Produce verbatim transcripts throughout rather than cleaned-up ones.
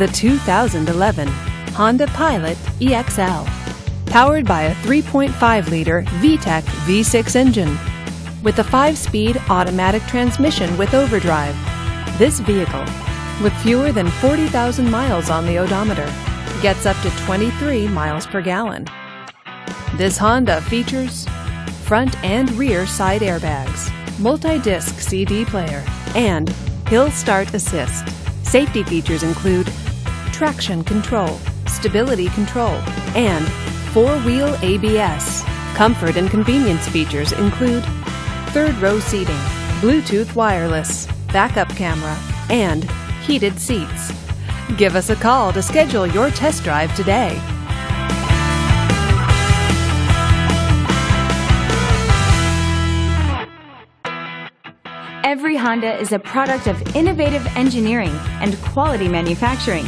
the two thousand eleven Honda Pilot E X L. Powered by a three point five liter V TEC V six engine with a five speed automatic transmission with overdrive, this vehicle, with fewer than forty thousand miles on the odometer, gets up to twenty-three miles per gallon. This Honda features front and rear side airbags, multi-disc C D player, and hill start assist. Safety features include traction control, stability control, and four-wheel A B S. Comfort and convenience features include third-row seating, Bluetooth wireless, backup camera, and heated seats. Give us a call to schedule your test drive today. Every Honda is a product of innovative engineering and quality manufacturing.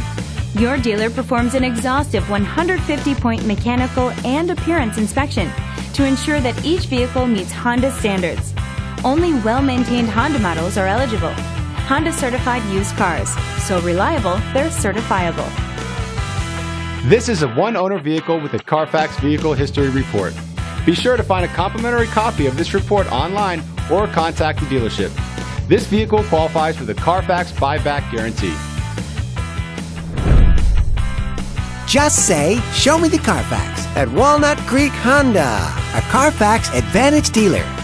Your dealer performs an exhaustive one hundred fifty point mechanical and appearance inspection to ensure that each vehicle meets Honda standards. Only well-maintained Honda models are eligible. Honda certified used cars, so reliable they're certifiable. This is a one-owner vehicle with a Carfax Vehicle History Report. Be sure to find a complimentary copy of this report online or contact the dealership. This vehicle qualifies for the Carfax Buyback Guarantee. Just say, "Show me the Carfax" at Walnut Creek Honda, a Carfax Advantage dealer.